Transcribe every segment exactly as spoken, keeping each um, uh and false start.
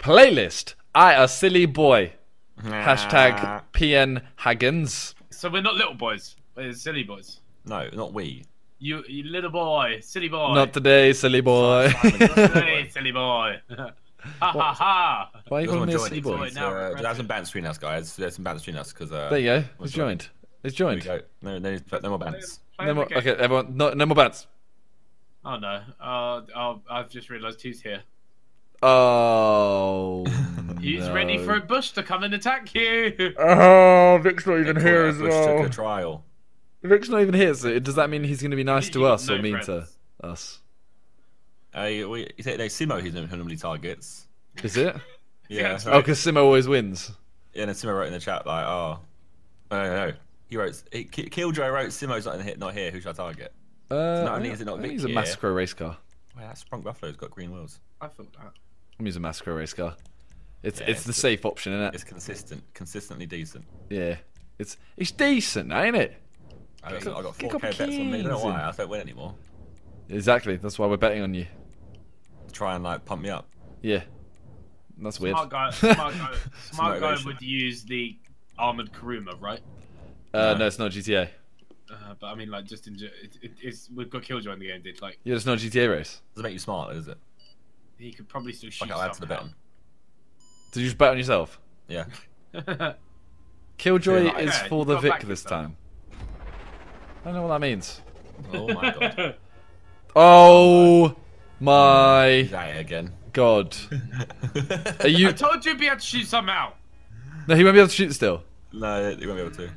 Playlist. I a silly boy. Hashtag P N Haggins. So we're not little boys. We're silly boys. No, not we. You, you little boy, silly boy. Not today, silly boy. Not today, silly boy. Ha ha ha. Why are you calling me a silly boy? It's, uh, there's some bands between us, guys. There's some bands between us because. Uh, there you go. It's joined. It's joined. Go. No, no, no more bands. No more. Okay, everyone. No, no more bands. Oh no. Uh, oh, I've just realised who's here. Oh. He's no. ready for a bush to come and attack you. Oh, Vic's not even here as well. Bush took a trial. Vic's not even here, so does that mean he's going to be nice to us no or mean friends. to us? Uh, we, is it no, Simo who normally targets? Is it? Yeah. Right. Oh, because Simo always wins. Yeah, and no, Simo wrote in the chat like, oh, no, no, no. He wrote, he, Killjoy wrote, Simo's not in the, not here. Who should I target? Uh, so not only is it not Vic, he's a Massacre race car. Wait, that Sprung Buffalo's got green wheels. I thought that. I'm using a Massacre race car. It's yeah, it's, it's the safe option, isn't it? It's consistent, consistently decent. Yeah, it's it's decent, ain't it? I got, I got four K bets on me. I don't know why. I don't win anymore. Exactly. That's why we're betting on you. Try and like pump me up. Yeah. That's smart weird. Guy, smart guy, smart guy would use the armored Karuma, right? Uh, no. no, it's not G T A. Uh, but I mean, like, just in it, it, it's we've got Killjoy in the game, dude. Like, yeah, it's not a G T A race. Doesn't make you smart, does it? He could probably still shoot. Like I'll add to the bet on. Did you just bet on yourself? Yeah. Killjoy yeah, like, is okay, for the Vic this time. time. I don't know what that means. Oh my god. Oh my again. God. Are you... I told you he'd be able to shoot somehow. No, he won't be able to shoot still. No, he won't be able to.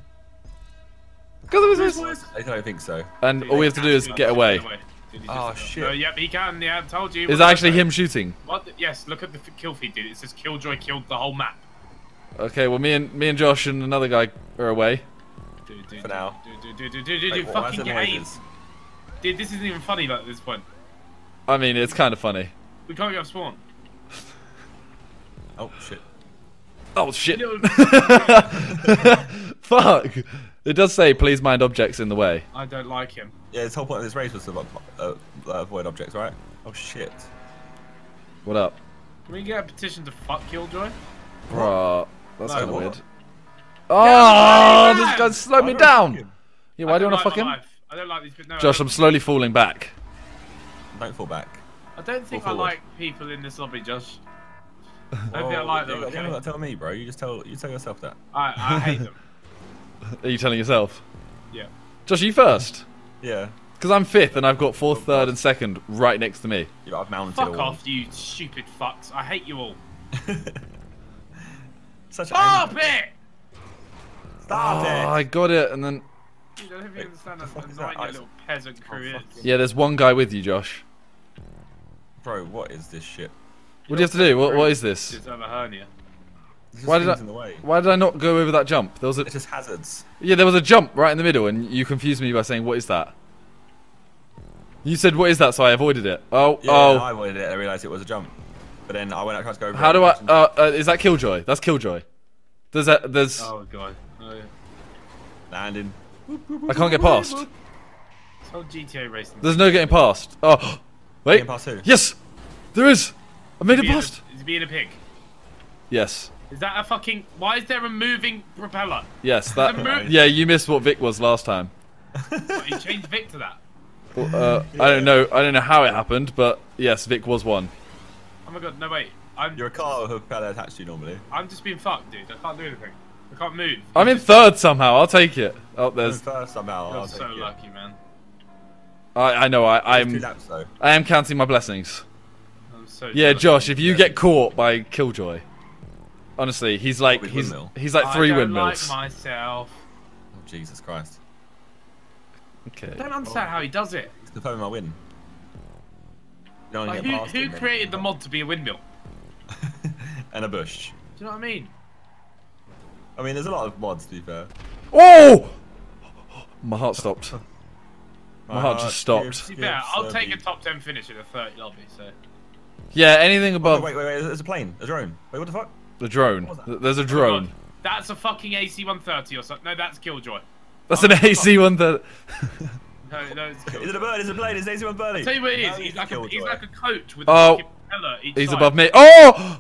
Because I don't think so. And Dude, all we have to do is get away. Get away. Dude, oh shit. No, yep, he can. Yeah, I told you. Is that actually him shooting? What? Yes, look at the kill feed, dude. It says Killjoy killed the whole map. Okay, well, me and me and Josh and another guy are away. Dude, dude, for now. Dude, dude, dude, dude, dude, like, dude fucking get aimed. Dude, this isn't even funny like at this point. I mean, it's kind of funny. We can't get off spawn. Oh, shit. Oh, shit. No. Fuck. It does say, please mind objects in the way. I don't like him. Yeah, this whole point of this race was to uh, avoid objects, right? Oh, shit. What up? Can we get a petition to fuck Killjoy? Bruh, that's no, kind of weird. Oh, this guy slowed me down. Yeah, why do you want to fuck him? I don't like these people. No, Josh, I'm slowly falling back. Don't fall back. I don't think I like people in this lobby, Josh. I don't think I like them. You don't have to tell me, bro. You just tell you tell yourself that. I I hate them. Are you telling yourself? Yeah. Josh, are you first? Yeah. Because I'm fifth and I've got fourth, third, and second right next to me. Yeah, I've mounted all. Fuck off, you stupid fucks! I hate you all. Such a. Stop it! Stop oh, it. I got it, and then. Dude, I don't even understand how annoying your little peasant crew is. Yeah, there's one guy with you, Josh. Bro, what is this shit? What do you have to do? What, what is this? It's over hernia. Why did I? Why did I not go over that jump? There was a. It's just hazards. Yeah, there was a jump right in the middle, and you confused me by saying, "What is that?" You said, "What is that?" So I avoided it. Oh, yeah, oh. I avoided it. I realised it was a jump, but then I went out trying to go over. How do I? Uh, uh, is that Killjoy? That's Killjoy. There's a. There's. Oh god. Oh, yeah. Landing. I can't get past. It's whole G T A racing. There's no getting past. Oh, wait. Getting past who? Yes, there is. I made it past. Is it being a pig? Yes. Is that a fucking? Why is there a moving propeller? Yes, that. Right. Yeah, you missed what Vic was last time. What, you changed Vic to that. Well, uh, yeah. I don't know. I don't know how it happened, but yes, Vic was one. Oh my god! No wait. I'm. You're a car with a propeller attached to you normally. I'm just being fucked, dude. I can't do anything. I can't move. I'm in third somehow. I'll take it. Oh, there's. I'm in first somehow. I'll take it. You're so lucky, man. I I know. I I'm. Two laps, though. I am counting my blessings. I'm so. Yeah, Josh. If you get caught by Killjoy, honestly, he's like he's he's like three windmills. I don't like myself. Oh, Jesus Christ. Okay. I don't understand how he does it. It's the phone I win. Like, who who created the mod to be a windmill? And a bush. Do you know what I mean? I mean, there's a lot of mods, to be fair. Oh! My heart stopped. My heart just stopped. To be fair, I'll take a top ten finish in a thirty lobby, so... Yeah, anything above... Oh, wait, wait, wait, there's a plane. A drone. Wait, what the fuck? The drone. There's a drone. Oh, that's a fucking A C one thirty or something. No, that's Killjoy. That's oh, an A C one thirty. No, no, it's Killjoy. Is it a bird? Is it a plane? Is it A C one thirty? Tell you what it is. No, he's, he's, like a, he's like a coach with oh, a propeller each He's side. above me. Oh!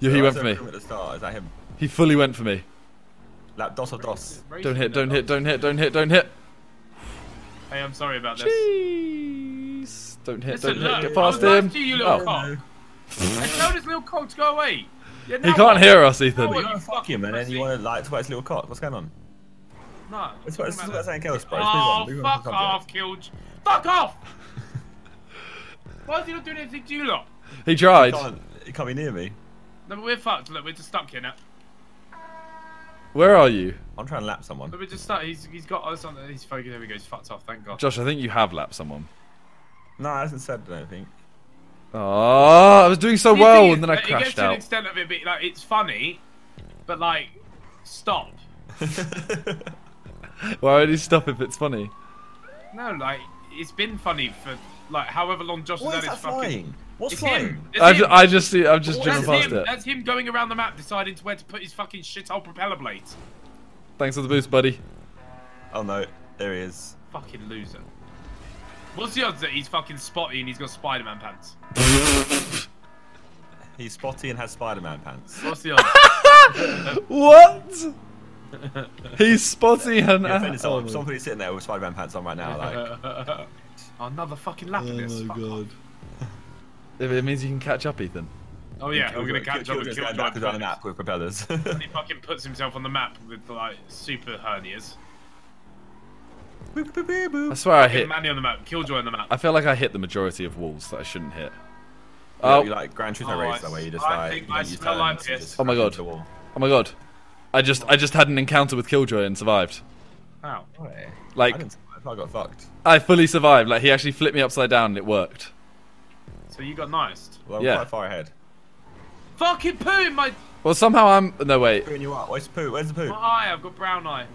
Yeah, he went for me. At the start. Is that him? He fully went for me. Lap dos or dos. Don't hit, don't hit, don't hit, don't hit, don't hit. Hey, I'm sorry about this. Jeez. Don't hit, Listen, don't hit, look, get past I was him. To you, little oh. cock. I told his little cock to go away. Yeah, he can't what? hear us, Ethan. No, you fuck him, and then you want to like twat his little cock. What's going on? No. It's about something else, bro. Oh, fuck, fuck off, Kilge. Fuck off! Why is he not doing anything to you lot? He tried. He can't, he can't be near me. No, but we're fucked. Look, we're just stuck here now. Where are you? I'm trying to lap someone. But we're just stuck. He's, he's got us on. He's focused. There we go. He's fucked off. Thank God. Josh, I think you have lapped someone. No, I haven't said anything. Oh, I was doing so well, and then I crashed out. It gets to an extent of it, but, like, it's funny, but like, stop. Why would he stop if it's funny? No, like, it's been funny for like however long Josh has had his fucking. What's it's flying? Him. It's I've, him. I just see. I'm just jumping past him. it. That's him going around the map, deciding to where to put his fucking shithole propeller blades. Thanks for the boost, buddy. Oh no, there he is. Fucking loser. What's the odds that he's fucking spotty and he's got Spider-Man pants? He's spotty and has Spider-Man pants. What's the odds? What? He's spotty and. Yeah, oh, somebody's sitting there with Spider-Man pants on right now, like. Another fucking lap of this. Oh my Fuck god. It means you can catch up, Ethan. Oh yeah, we're gonna catch up. He's on the map with propellers. And he fucking puts himself on the map with like super hernias. I swear I hit. Manny on the map, Killjoy on the map. I feel like I hit the majority of walls that I shouldn't hit. Oh, you like Gran Turismo race that way. You just like. Oh my god. Oh my god. I just I just had an encounter with Killjoy and survived. How? Like I got fucked. I fully survived. Like he actually flipped me upside down and it worked. So you got niced. Well, I'm yeah. quite far ahead. Fucking poo, my. Well, somehow I'm. No wait. Pooing you up. Where's the poo? Where's the poo? My eye. I've got brown eye.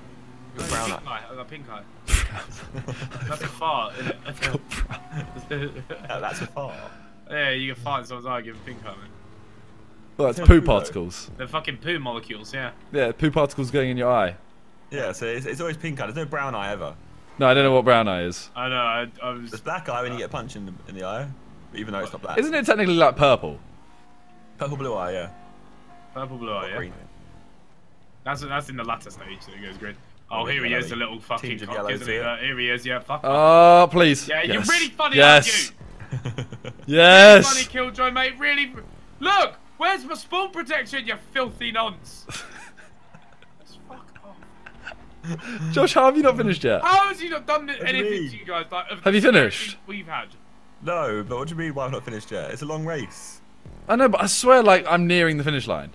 I've got brown pink eye. eye. I've got pink eye. That's a fart. Isn't it? I've got brown. Yeah, that's a fart. Yeah, you can fart in someone's eye. Give a pink eye. Man. Well, it's, it's poo, poo particles. Though. They're fucking poo molecules. Yeah. Yeah, poo particles going in your eye. Yeah, so it's, it's always pink eye. There's no brown eye ever. No, I don't know what brown eye is. I know. I, I was. There's black eye when you get punched in the, in the eye. Even though it's not black. Isn't it technically like purple? Purple blue eye, yeah. Purple blue eye, yeah. Green. That's that's in the latter stage, so it goes green. Oh, here he is, the little fucking cock, isn't he? Uh, here he is, yeah, fuck. Oh, please. Yeah, yes. You're really funny, yes. aren't you? Yes. Really funny, Killjoy, mate. Really. Look, where's my spawn protection, you filthy nonce? Just fuck off. Josh, how have you not finished yet? How has he not done what anything do you to you guys? Like, of have you finished? We've had. No, but what do you mean why I've not finished yet? It's a long race. I know, but I swear like I'm nearing the finish line.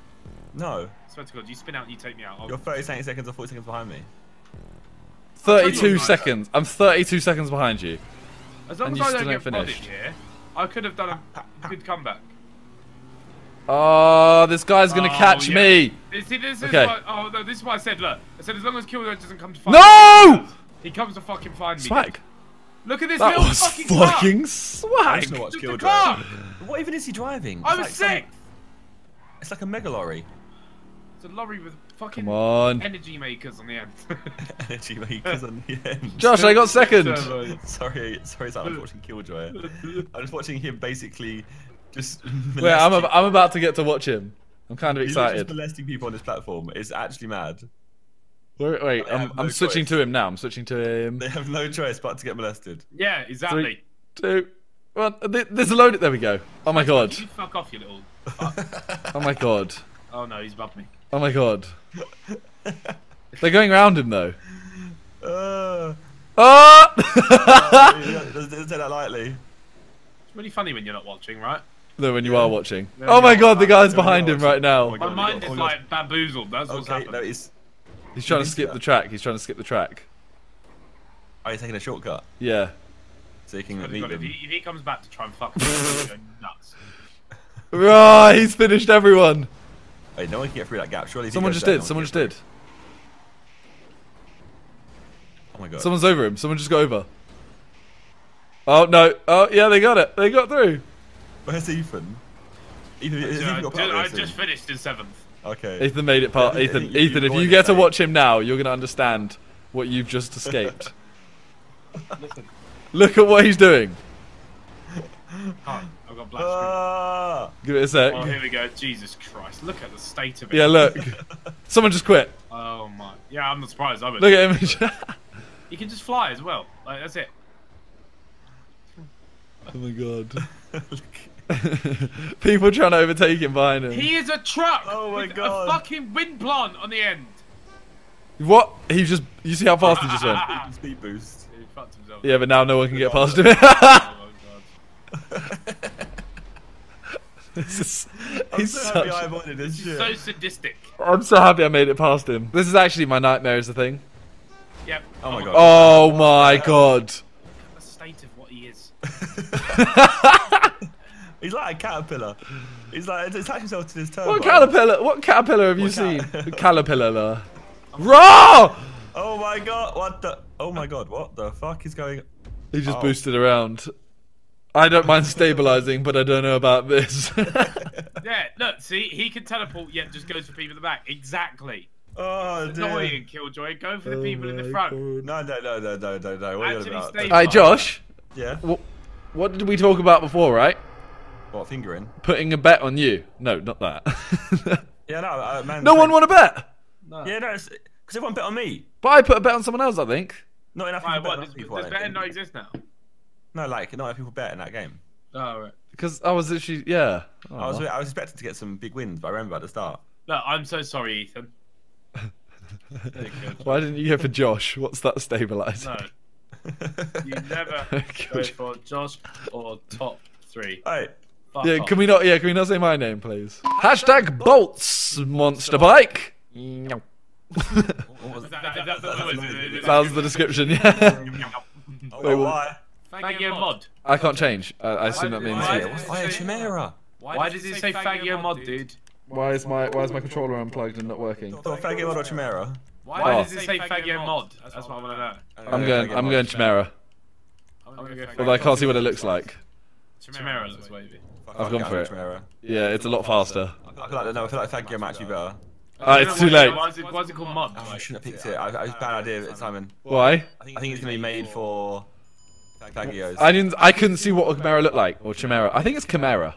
No. I swear to God, you spin out and you take me out. I'll... You're thirty seconds or forty seconds behind me. thirty-two seconds. I'm thirty-two seconds behind you. As long as I don't get finished here, I could have done a good comeback. Oh, this guy's going to oh, catch yeah. me. See, this okay. is why, oh, no, this is why I said, look. I said as long as Killjoy doesn't come to find no! me. No! He comes to fucking find Swag. me. Swag. Look at this that little was fucking, fucking swag! Know what's Just car. What even is he driving? I it's was like sick! Some, it's like a mega lorry. It's a lorry with fucking Come on. energy makers on the end. Energy makers on the end. Josh, I got second! sorry, sorry, Sam, I'm watching Killjoy. I'm just watching him basically just... Wait, I'm, ab I'm about to get to watch him. I'm kind of excited. He's just molesting people on this platform. It's actually mad. Wait, wait I'm, no I'm switching choice. to him now. I'm switching to him. They have no choice but to get molested. Yeah, exactly. Three, two, one. There's a load. There we go. Oh my god. You fuck off, you little. Fuck. Oh my god. Oh no, he's above me. Oh my god. They're going round him though. Uh, oh! Doesn't oh, take that lightly. It's really funny when you're not watching, right? No, when you yeah. are watching. No, oh my god, not. the guy's no, behind him watching. right now. Oh my, god, my mind is oh, like bamboozled. That's okay, what's happening. No, it's He's trying to skip the track. He's trying to skip the track. Are you taking a shortcut? Yeah. So you can beat him. If he, if he comes back to try and fuck me, he's going nuts. Right, he's finished everyone. Wait, no one can get through that gap. Surely someone just did. Someone just did. Oh my god. Someone's over him. Someone just got over. Oh no. Oh yeah, they got it. They got through. Where's Ethan? Ethan, has Ethan got part of this? I just finished in seventh. Okay. Ethan made it part. Ethan, Ethan, Ethan if you get to watch him now, you're gonna understand what you've just escaped. Listen. Look at what he's doing. Hi, I've got got black uh, screen. Give it a sec. Oh, here we go. Jesus Christ. Look at the state of it. Yeah, look. Someone just quit. Oh, my. Yeah, I'm not surprised. I would. Look at him. He can just fly as well. Like, that's it. Oh, my God. People trying to overtake him behind him. He is a truck. Oh, my with God. A fucking wind plant on the end. What? He just. You see how fast he just went? Speed boost. He fucked himself. Yeah, but now no one can get past him. This is, I'm he's so happy such, I avoided this shit. So sadistic. I'm so happy I made it past him. This is actually my nightmare is the thing. Yep. Oh my God. Oh my God. Look at the state of what he is. He's like a caterpillar. He's like attached himself to this turbine. What caterpillar? What caterpillar have what you seen? Caterpillar. Raw! Oh my God! What the? Oh my God! What the fuck is going? He just oh. boosted around. I don't mind stabilizing, but I don't know about this. Yeah, look, see, he can teleport, yet just goes for people in the back. Exactly. Oh, it's annoying, Killjoy. Go for the oh people in the front. God. No, no, no, no, no, no, no. What are you about? Hey, Josh. Yeah. What, what did we talk about before, right? What, fingering? Putting a bet on you. No, not that. Yeah, no, uh, man. No one won a bet. No. Yeah, no, because everyone bet on me. But I put a bet on someone else, I think. Not enough right, people bet on people. Does betting not exist now? No, like, not enough people bet in that game. Oh, right. Because I was literally, yeah. Oh. I was I was expecting to get some big wins, but I remember at the start. No, I'm so sorry, Ethan. Why didn't you go for Josh? What's that stabilizer? No. You never go for Josh or top three. All right. Fuck yeah, off. Can we not, yeah, can we not say my name, please? Hashtag Bolts, Bolts Monster Bike. No. That was the description, yeah. Oh, wait, why? Fag your mod. I can't change. I, I assume that means why, why, why a chimera? Why, why does it say fag your mod, dude? Why is my why is my controller unplugged and not working? Oh, fag your mod or chimera? Why, why does it say fag your mod? That's what I want to know. I'm going I'm going chimera. Although I can't see what it looks like. Chimera looks wavy. I've gone for it. Yeah, it's a lot faster. I feel like fag your mod actually better. Uh, it's too late. Why is it, why is it called mod? Oh, I shouldn't have picked it. I, I was a bad idea, Simon. Why? I think it's going to be made for Fagios. I didn't. I couldn't see what a Chimera looked like, or Chimera. I think it's Chimera.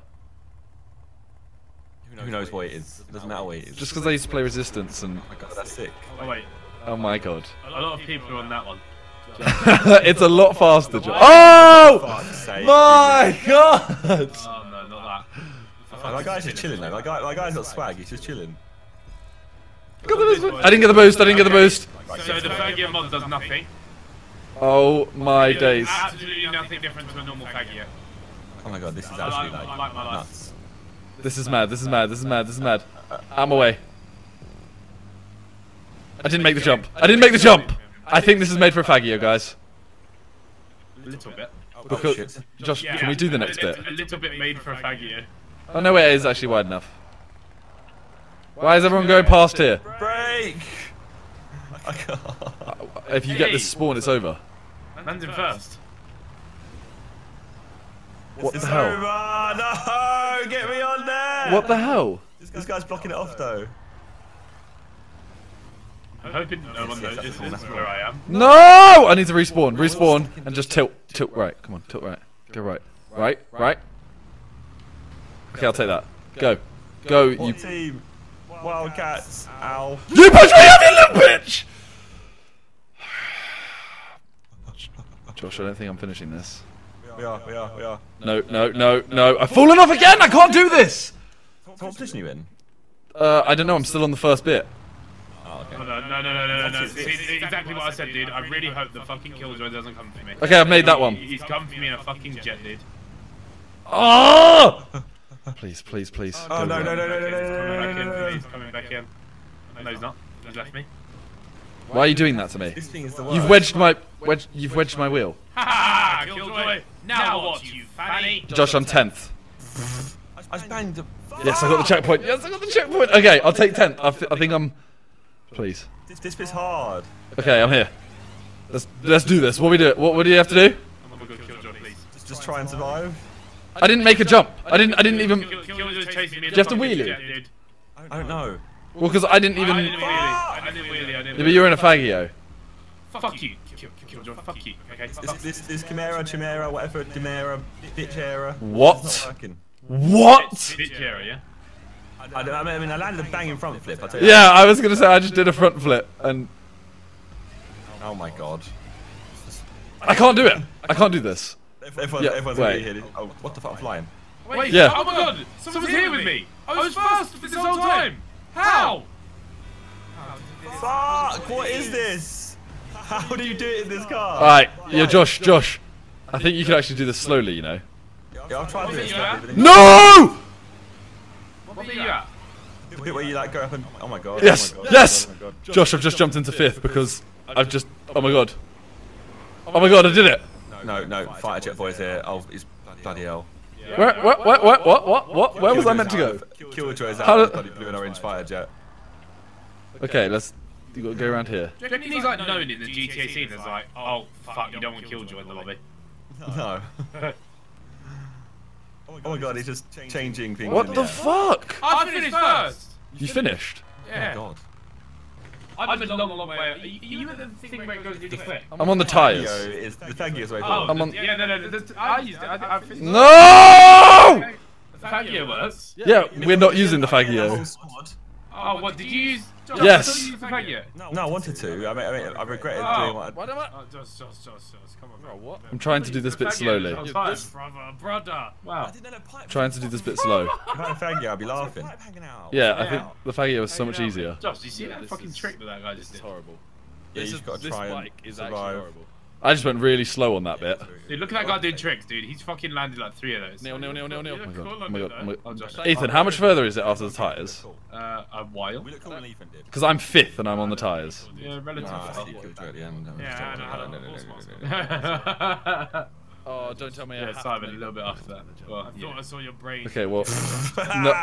Who knows what it is? Doesn't matter what it is. Just because I used to play Resistance and. Oh my God, that's sick. Oh wait. Oh my God. A lot of people are on that one. It's a lot faster. Oh! My God! Oh no, not that. That guy's just chilling though. That guy. That guy's not swag. He's just chilling. I didn't get the boost, I didn't get the boost. So the Fagia mod does nothing. Oh my days. Absolutely nothing different to a normal Fagia. Oh my God, this is actually like, like nuts. This is mad, this is mad, this is mad, this is mad. I'm away. I didn't make the jump. I didn't make the jump! I think this is made for a Fagia, guys. A little bit. Because, Josh, can we do the next bit? A little bit made for a Fagia. Oh no, it is actually wide enough. Why is everyone going past here? Break! If you get this spawn, it's over. Man's in first. What the hell? No! Get me on there! What the hell? This guy's blocking it off, though. I'm hoping no one notices where I am. No! I need to respawn, respawn, and just tilt, tilt right. Come on, tilt right. Go right. Right, right. Okay, I'll take that. Go. Go, you. Wildcats, ow. You pushed me off, you little bitch! Josh, I don't think I'm finishing this. We are, we are, we are. No, no, no, no. I've fallen off again! I can't do this! What position are you in? Uh, I don't know, I'm still on the first bit. Oh, okay. No, no, no, no, no, no. See, exactly what I said, dude. I really hope the fucking Killjoy doesn't come for me. Okay, I've made that one. He's come for me in a fucking jet, dude. Oh! Please, please, please. Oh no, no, no, no, no, no, he's coming back in. No, he's not. He's left me. Why are you doing that to me? This thing is the worst. You've wedged my, wedged, you've wedged my wheel. Ha ha! Killjoy! Now what, you fanny? Josh, I'm tenth. I banged the. Yes, I got the checkpoint. Yes, I got the checkpoint. Okay, I'll take tenth. I, I think I'm. Please. This, this bit's hard. Okay, I'm here. Let's let's do this. What do we do? What, what do you have to do? I'm gonna go Killjoy, please. Just, just try and survive. I didn't make a jump. I didn't. I didn't even. Kill, kill, kill, kill, kill, do you have to wheelie? I don't know. Well, because I didn't even. I didn't wheelie. I didn't wheelie. I didn't wheelie. Yeah, but you were in a Fagio. Fuck you. kill, kill, kill, fuck you. Okay, this, this, this Chimera, Chimera, whatever, Chimera, bitch era. What? What? Bitch era, yeah? I, don't, I mean, I landed a banging front flip, I tell you. Yeah, I was gonna say, I just did a front flip, and... Oh my god. I can't do it! I can't do this. Everyone, yeah, everyone's wait. Gonna be here. Oh, what the fuck, I'm flying. Wait, yeah. Oh my god! Someone's here with me! I was fast this whole time! How? Fuck! What is this? How do you do it in this car? Alright, yeah, Josh, Josh. I think you can actually do this slowly, you know. Yeah, I'll try to do it slowly. No! What are you at? The bit where you like go up and... Oh my god. Yes! Oh my god. Yes! Oh my god. Josh, I've just jumped into fifth because I've just... Oh my god. Oh my god, I did it! No, no, fighter jet boy's here. Oh, he's bloody hell. Yeah. Where, where, where, where, what, what, what? Where was I meant to go? Killjoy's out of the bloody blue and orange fighter jet. Okay, let's... You gotta go around here. Do you reckon he's like known in the G T A scene as like, oh fuck, you don't want Killjoy in the lobby? No. Oh my god, he's just changing things. What the fuck? I finished first! You finished? Yeah. Oh my god. I've been a long, long way. Are you at the thing where it goes really quick? I'm on the tyres. The Tangio's way forward. I'm on... Yeah, no, no, I used it. I finished. No! The Fangio works? Yeah, we're not using the Fangio. Oh, what, did you use... Yes! No, I wanted to. I mean, I, mean, I regretted oh, doing what I... I... Oh, just, just, just, just. Come on, bro. What? I'm trying to do this bit slowly. Brother, brother. Wow. Trying to do this bit slow. If I had a faggy, I'd be laughing. Yeah, I think the faggy was so much easier. Josh, do you see yeah, that fucking is, trick that that guy just did? Horrible. Yeah, you've got to try and is survive. I just went really slow on that bit. Dude, look at that guy doing tricks, dude. He's fucking landed like three of those. Neil, Neil, Neil, Neil, Neil. Oh my god, oh my god. Ethan, how much further is it after the tyres? Uh, a while. Because I'm fifth and I'm on the tyres. Yeah, relatively. Yeah, I don't know. Oh, don't tell me. Yeah, Simon, a little bit after that. I thought I saw your brain. Okay, well,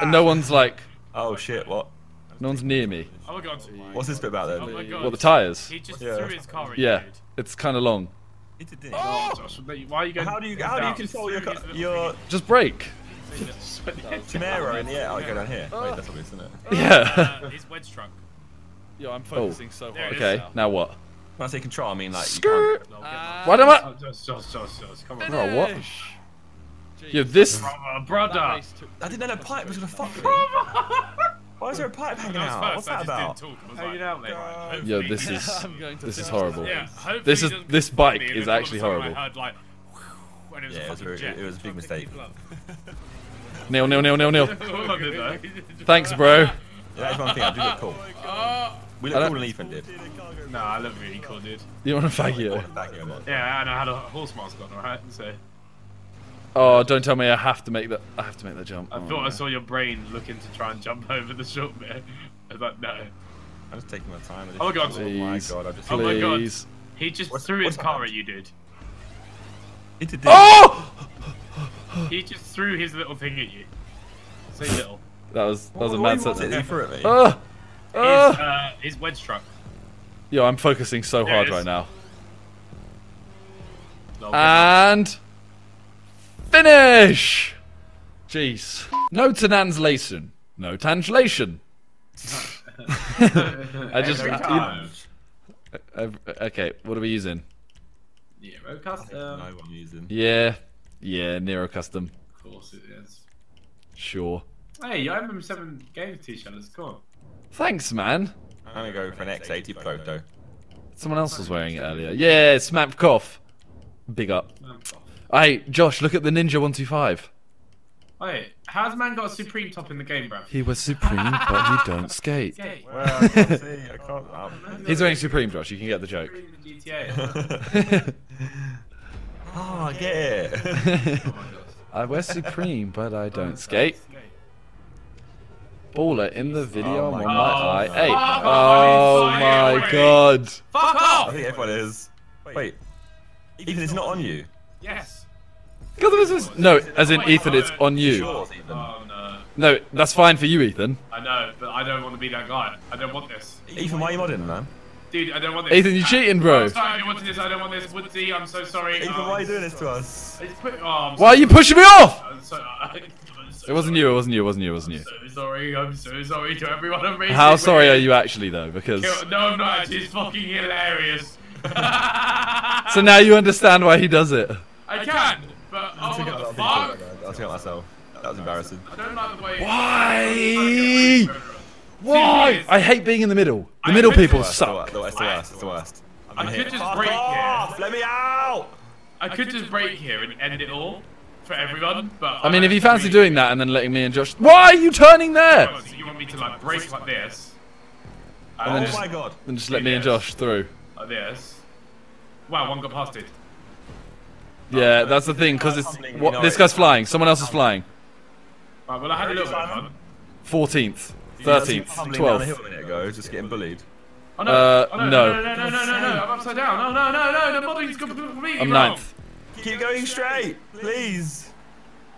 no one's like... Oh shit, what? No one's near me. Oh my god. What's this bit about then? Oh my god. Well, the tyres. He just threw his car at you. Yeah. It's kind of long. It did. Oh! Josh, why are you going? How do you how do you control your your? Just brake. Chimera in the air. I go down here. Wait, that's obvious, isn't it? Yeah. Uh, his wedge trunk. Yo, I'm focusing oh. so hard. Okay, now. now what? When I say control, I mean like. Skirt. You can't... Uh, why don't I? Oh, Josh, Josh, Josh, Josh, come on. Bro, what? Jeez. Yeah, this. Brother, brother. I didn't know that pipe was gonna fuck me. Why is there a pipe hanging out? First, What's that about? Like, out, uh, yo, this is this is horrible. Yeah, this is this bike is actually horrible. Heard, like, whew, it yeah, was it, was a, it was a big mistake. Neil, Neil, Neil, Neil, Neil. Thanks, bro. Yeah, that's one thing I do look cool. Oh, we look cool, and Ethan did. Nah, I look really cool, dude. You want a faggy? Yeah, and I had a horse mask on, alright? So. Oh, don't tell me I have to make that. I have to make the jump. I oh, thought yeah. I saw your brain looking to try and jump over the short bit. I was like, no. I was taking my time. Oh my god! Please. Oh my god! I just... Oh my god! He just what's, threw what's his car at you, dude. It did. Oh! He just threw his little thing at you. Say little. That was that was what, a mad sentence. He threw at me. Oh. Oh. His, uh, his wedge truck. Yo, I'm focusing so there hard right now. No, and. Finish! Jeez. No translation. No translation. I just. I, I, okay, what are we using? Nero Custom. I know what I'm using. Yeah. Yeah, Nero Custom. Of course it is. Sure. Hey, your M M seven Games t-shirt is cool. Thanks, man. I'm gonna go for an X eighty photo. Someone else was wearing it earlier. Yeah, Smapkoff. Big up. Hey, Josh, look at the Ninja one two five. Wait, how's man got a Supreme top in the game, bruv? He was Supreme, but he don't skate. skate. Well, I can't see, I can't. I'm... He's wearing Supreme, Josh, you can get the joke. G T A. Oh, I get it. I wear Supreme, but I don't skate. Baller in the video, oh my, on my eye. Hey. Oh, oh my god. Fuck off! I think everyone is. Wait, Ethan, it's not on you. Yes. Is, no, as in Ethan, it's on you. Sure, oh, no. no, that's fine for you, Ethan. I know, but I don't want to be that guy. I don't want this. Ethan, why are you modding, man? Dude, I don't want this. Ethan, you're cheating, bro. I'm sorry, I wanted this. I don't want this. Woodsy, I'm so sorry. Ethan, oh, why are you doing this to us? Put, oh, why are you pushing me off? I'm so, I'm so it wasn't you. It wasn't you. It wasn't you. It wasn't you. I'm so sorry. I'm so sorry to everyone. I'm How sorry are you actually though? Because no, I'm not. It's fucking hilarious. So now you understand why he does it. I can, but I'll take it myself. That was embarrassing. I don't like the way. Why? Why? I hate being in the middle. The I middle people suck. It's the worst. It's the worst. I could hit. just break off. here. Let me out. I, I could, could just break here and end it all for everyone. But I mean, if you fancy doing that and then letting me and Josh, why are you turning there? So you want me to like break like this? And oh then just, my god! Then just let me and Josh through. Like this. Wow, one got past it. Yeah, that's the thing, because it's what, this guy's flying. Someone else is flying. Right, well, I had a little bit of fun. Fourteenth, thirteenth, twelfth. A minute ago, just getting bullied. Oh, no. Uh, oh, no. No. No, no, no, no, no, no, I'm upside down. Oh, no, no, no, no, the body's completely I'm wrong. ninth. Keep going straight, please.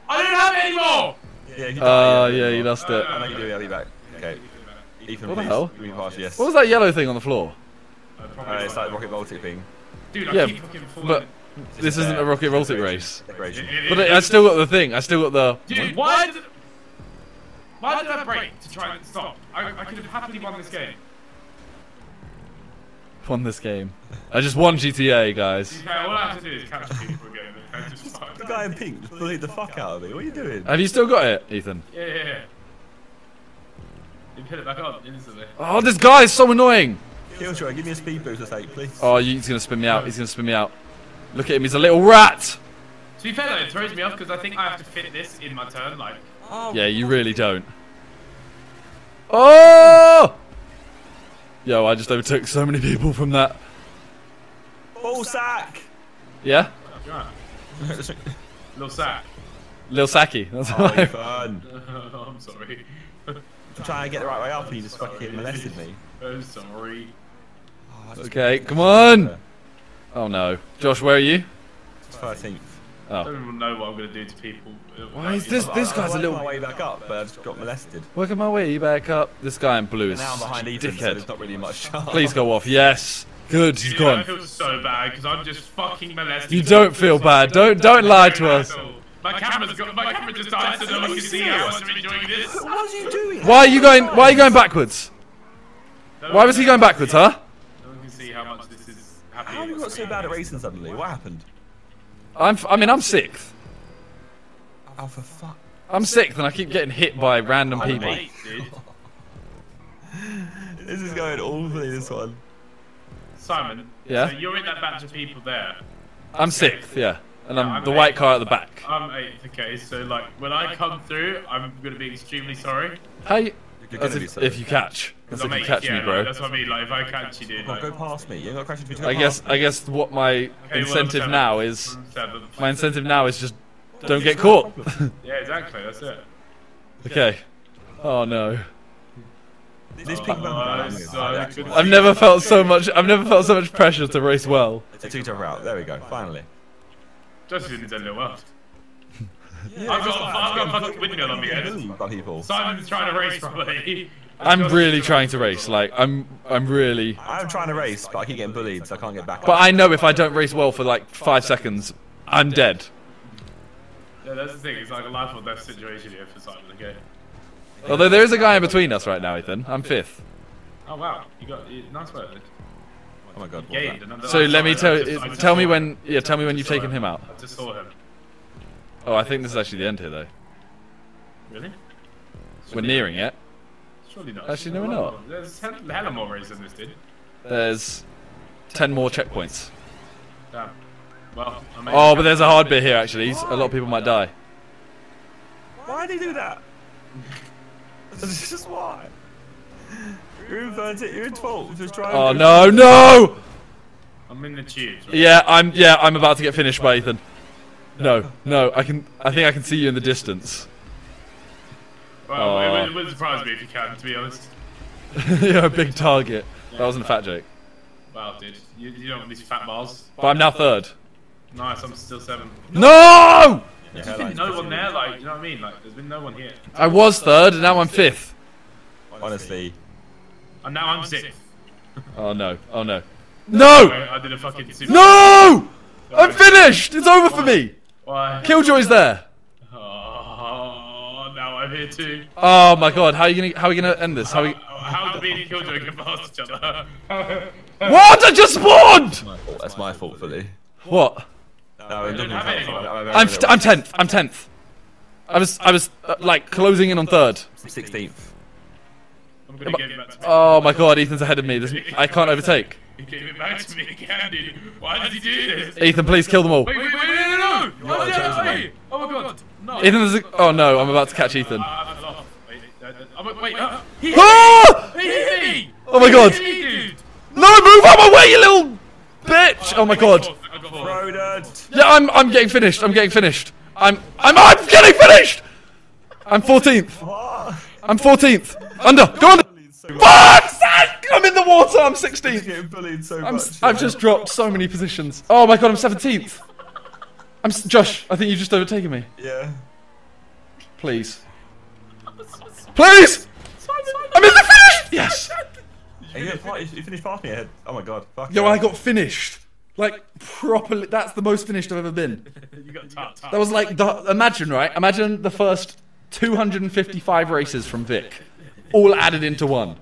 I don't have it anymore! Yeah, you uh, yeah, you lost it. I know you do, I'll be back. Okay. Ethan, what the hell? Pass, yes. What was that yellow thing on the floor? Uh, uh, it's like the rocket voltic thing. Dude, I yeah, keep fucking falling. But this isn't a rocket voltic race. But I still got the thing, I still got the... Dude, why did... Why did I break to try and stop? I, I could have happily won this game. Won this game. I just won G T A, guys. Yeah, all I have to do is catch people again. The guy in pink just bullied the fuck out of me. What are you doing? Have you still got it, Ethan? Yeah, yeah, yeah. You put it back on instantly. Oh, this guy is so annoying. Killjoy, give me a speed boost or something, please. Oh, he's gonna spin me out. He's gonna spin me out. Look at him. He's a little rat. To be fair though, it throws me off because I think I have to fit this in my turn. Like. Oh, yeah, you really don't. Oh! Yo, I just overtook so many people from that. Ball sack! Yeah? Lil sack. Lil sacky. That's oh, I... fun. I'm sorry. I'm trying to get the right way up and you just sorry. fucking molested me. I'm sorry. Oh, okay, come on! Oh no. Josh, where are you? thirteenth. Oh. I don't even know what I'm going to do to people. Why is this? This guy's a little. Working my way back up, but I just got molested. Working my way back up. This guy in blue is. Now I'm behind Ethan, so there's not really much. Please go off. Yes. Good. He's gone. I feel so bad because I'm just fucking molested. You don't feel bad. Don't don't lie to us. My camera's got. My camera just died, so no one can see how I'm enjoying this. What are you doing? Why are you going? Why are you going backwards? Why was he going backwards, huh? No one can see how much this is happening. How have you got so bad at racing suddenly? What happened? I'm f I mean, I'm sixth. Oh, for fuck. I'm sixth and I keep getting hit by random people. Eight, this is going awfully, this one. Simon, yeah? So you're in that batch of people there. I'm sixth, yeah. And I'm, I'm the white car at the back. I'm eighth, okay. So, like, when I come through, I'm going to be extremely sorry. Hey, if, if you catch. That's if you catch yeah, me, bro. That's what I mean, like, if I catch you, dude. Like, oh, go past me. You're not crashing between I guess, I guess what my okay, incentive well, now is... My incentive now is just don't, don't get caught. Yeah, exactly. That's it. Okay. Oh, no. These people are so I've never felt so much... I've never felt so much pressure to race well. It's a two-time route. There we go. Finally. Just didn't end it well. Yeah, I've got a fucking windmill on me head. Simon's trying to race properly. I'm really trying to race, like, I'm I'm really... I'm trying to race, but I keep getting bullied, so I can't get back up. But I know if I don't race well for, like, five seconds, I'm dead. Yeah, that's the thing, it's like a life or death situation here for Simon, okay? Although there is a guy in between us right now, Ethan. I'm fifth. Oh, wow. You got... You, nice work. Oh, my God. So, let me tell... Tell me when... Yeah, tell me when you've taken him out. I just saw him. Oh, I think this is actually the end here, though. Really? We're nearing it. Surely not. Actually, no, we're not. There's hella more races than this, dude. There's ten more checkpoints. Damn. Well, oh, but there's a hard bit here, actually. Why? A lot of people might die. Why do they do that? This is why. You're in twelfth. Just try. Oh, no, no! I'm in the tubes. Right? Yeah, I'm. Yeah, I'm about to get finished by Ethan. No, no, I can. I think I can see you in the distance. Well, uh, it wouldn't surprise me if you can, to be honest. You're a big target. Yeah, that wasn't a fat joke. Wow, dude. You, you don't want these fat miles. But I'm now third. Nice, I'm still seventh. No! There's yeah, been no one there, like, you know what I mean? Like, there's been no one here. I was third, and now I'm fifth. Honestly. And now I'm sixth. Oh, no. Oh, no. No! No! I did a fucking super. No! I'm finished! It's over for me! Why? Killjoy's there. Oh, now I'm here too. Oh my god, how are you gonna how are we gonna end this? How are we, how, How do these children get past each other? What? I just spawned! That's my fault, That's my fault Philly. What? No, it doesn't have anyone. I'm I'm tenth. I'm tenth. I was I was uh, like closing in on third. Sixteenth. I'm gonna give it back to me. Oh my god, Ethan's ahead of me. This, I can't overtake. He gave it back to me again, dude. Why did he do this? Ethan, please kill them all. Wait, wait, wait, no, no, no! Oh my god, no. Ethan is. Oh no, I'm about to catch Ethan. Wait, uh, he ah! He hit me! Oh my god! No, move out my way, you little bitch! Oh my god! Yeah, I'm I'm getting finished. I'm getting finished. I'm I'm I'm getting finished. I'm fourteenth. I'm fourteenth. Under. Go under. Fuck! I'm in the water. I'm sixteenth. I've just dropped so many positions. Oh my god! I'm seventeenth. I'm Josh. I think you just overtaken me. Yeah. Please. Please! Simon, Simon. I'm in the finish! Yes! You, you finished, finished past me ahead. Oh my god. Fuck Yo, yeah. I got finished. Like, properly. That's the most finished I've ever been. You got tart, tart. That was like, the, imagine, right? Imagine the first two hundred fifty-five races from Vic. All added into one.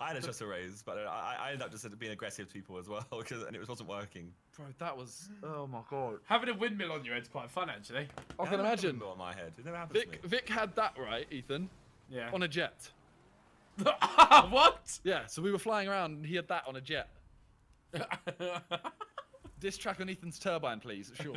I had a shuttle race, but I, I ended up just being aggressive to people as well, cause, and it wasn't working. Bro, that was... Oh my god. Having a windmill on your head's quite fun, actually. I yeah, can I imagine. Windmill on my head. It never happened Vic, to me. Vic had that, right, Ethan? Yeah. On a jet. What? Yeah, so we were flying around and he had that on a jet. Diss track on Ethan's turbine, please. Sure.